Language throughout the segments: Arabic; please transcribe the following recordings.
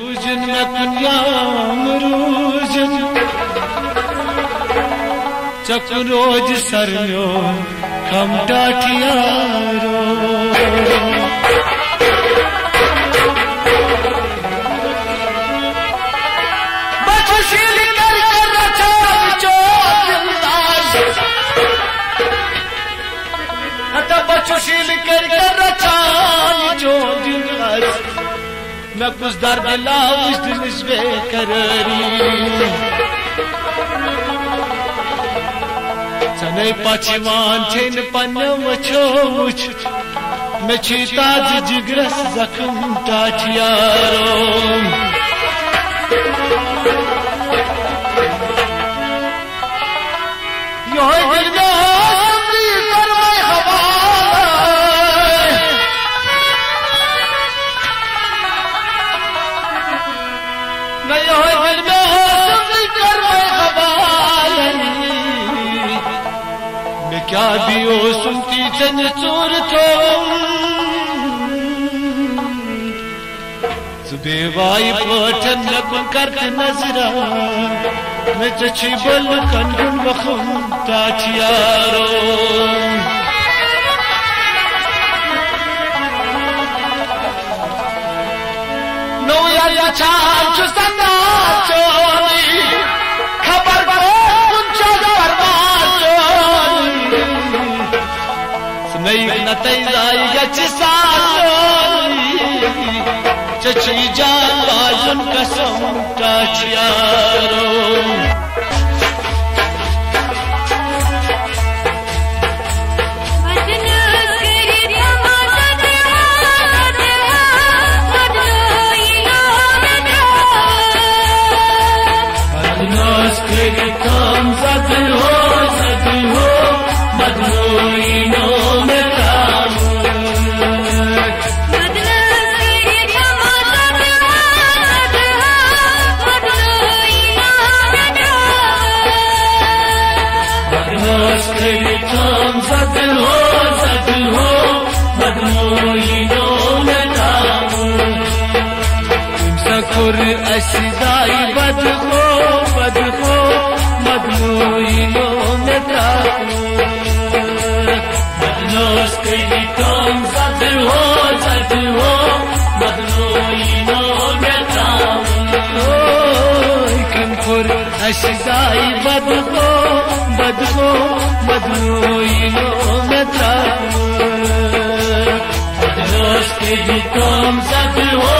روجن مقام روجن چکروج سرنو کم ڈاٹیارو بچشیل در کر رچاب جو زنداز اتا بچشیل کر رچاب جو زنداز مکوز در بلاوش دنش بے قراری سنے پاچیوان چین پنم چوچ مچھی تاج جگرس زخم تاچیاروں یوہی گردہ ہمری فرمائی خبار کیا بھی ہو سنتی چند چور تو زبیوائی پوٹن لکن کرتے نظران میں چچی بلکن گن وخم تاچیاروں نو یا چاہم چستندہ چوری خبر کرو چچی جان بازن قسم تاچیاروں اشدائی بدخو بدخو مدلوینوں میں تاکر مدلوش کری کام زد ہو مدلوینوں میں تاکر کم پر اشدائی بدخو بدخو مدلوینوں میں تاکر مدلوش کری کام زد ہو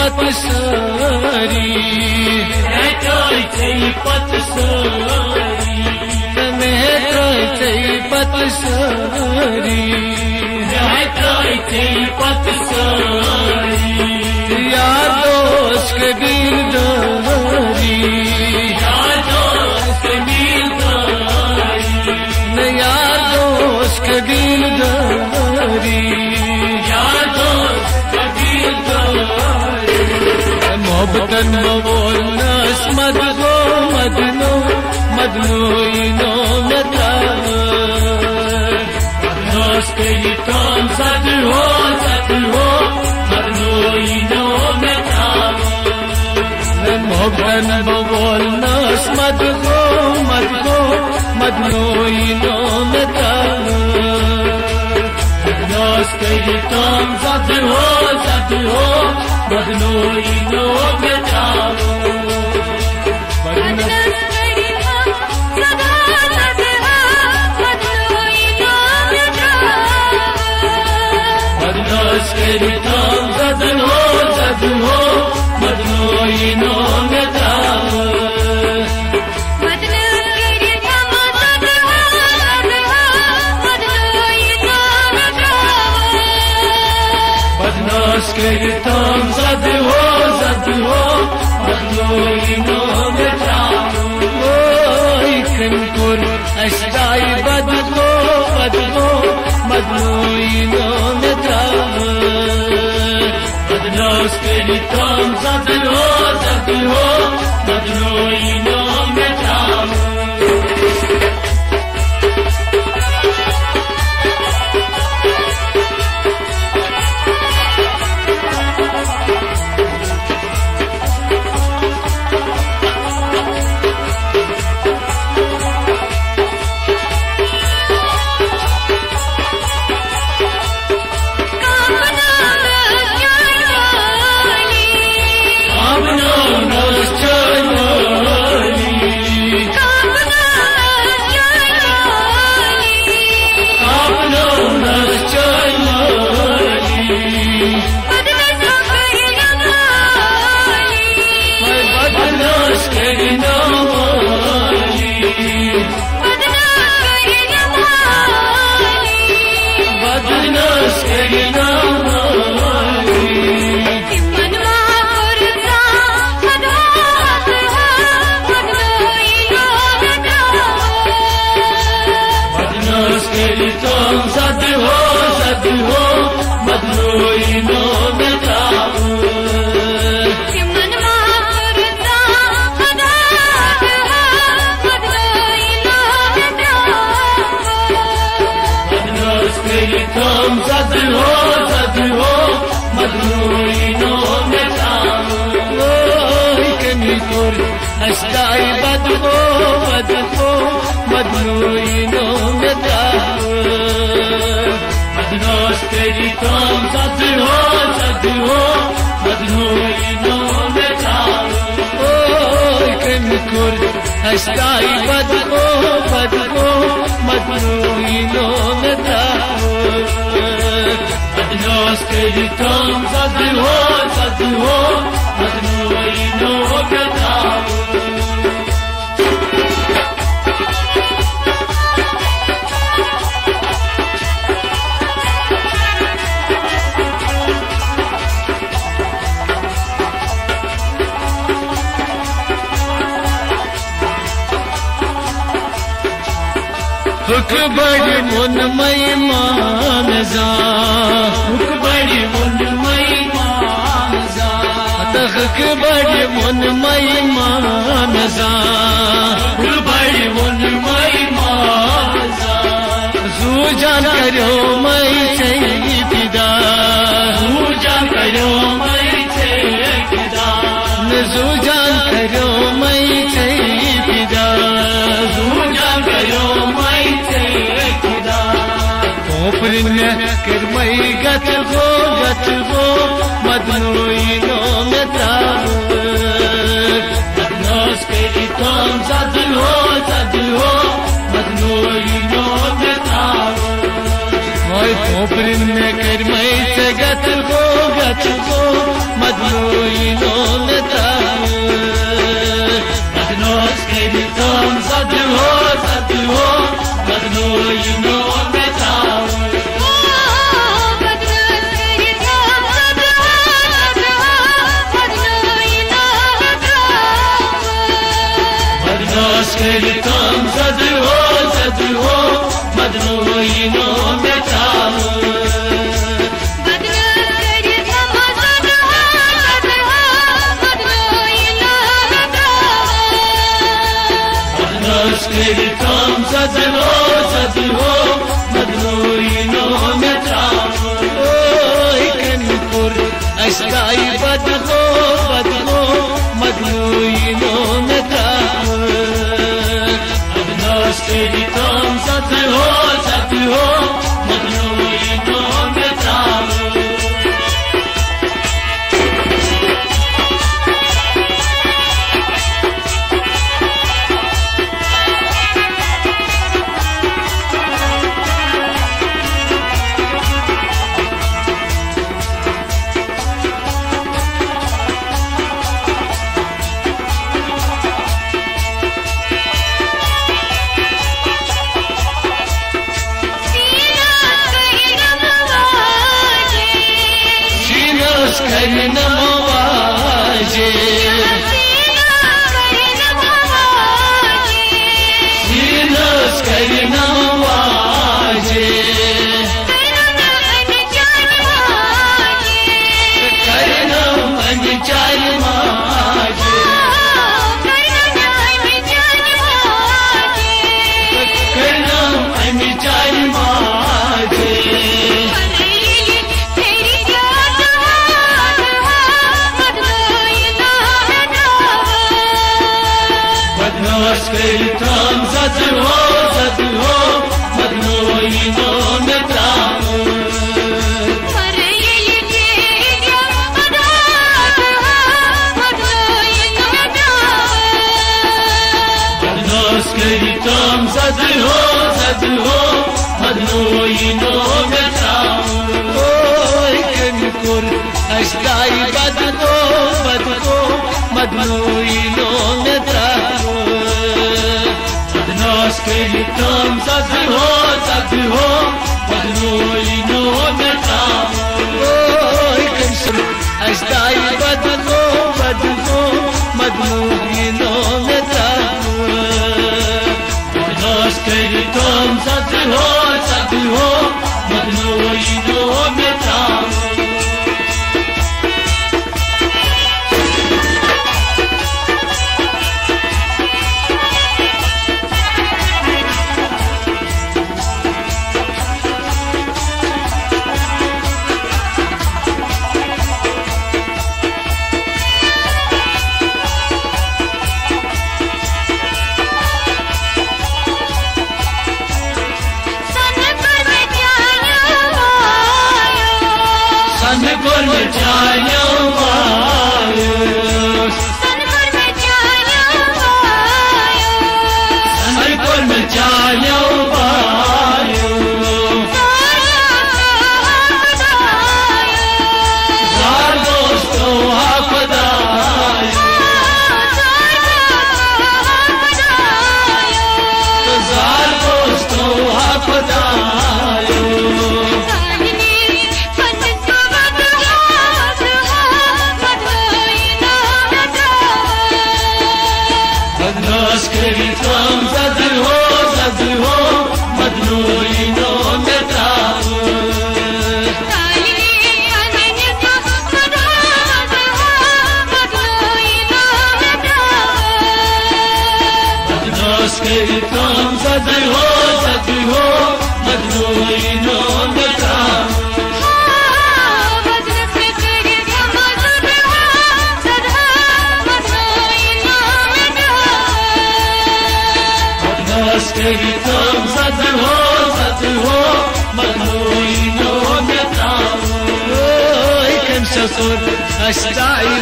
كيفة ساري هتاي كيفة ساري هتاي كيفة ساري هتاي كيفة ساري يا دوست كبير داري يا دوست كبير داري يا دوست كبير داري محبتن بول ناس مدغو مدنو مدنوينو مدار ناس كيتان زدلو مدنوينو مدار محبتن بول ناس مدغو مدنوينو مدار ناس كيتان زدلو بدنوي نوب يتعبوا بدنس كريمة صداقة بها بدنوي نوب يتعبوا بدنس كريمة صداقة بدنوي نوب يتعبوا اسكيتام زدوا بدلوينو بتاعو يمكن اشداي بدلو بدلوينو بتاعو بدلو اسكيتام زدوا بدلوينو بتاعو اشتاي بدلو مدلوينو مدعو بدناش تيري تام زدلو مدلوينو مدعو كن كرد اشتاي بدلو مدلوينو مدعو بدناش تيري تام زدلو مدلوينو مدعو بڑی من مئی مانزا بڑی من مئی مانزا تخک بڑی من مئی مانزا بڑی من مئی مانزا زو جان کرو مئی چیدا زو جان کرو مئی چیدا زو جان کرو مئی چیدا زو جان کرو فرنه کرمای گتگو مدنوینو مدار بدناس کی تام زدلو مدنوینو مدار وای فرنه کرمای گتگو مدنو اشتعي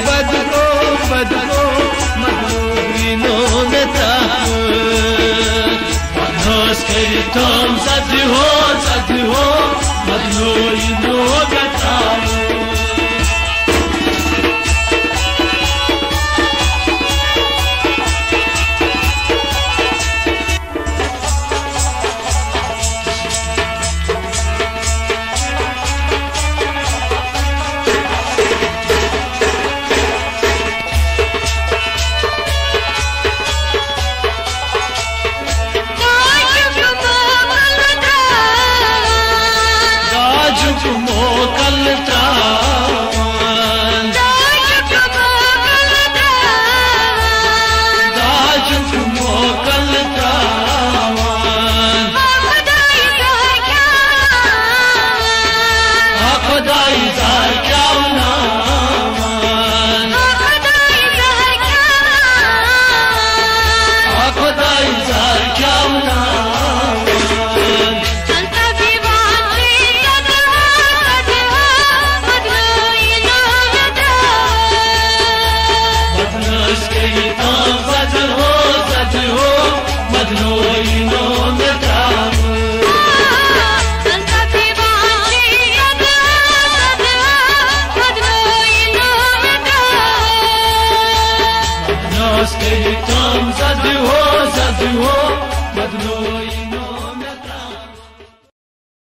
بدرو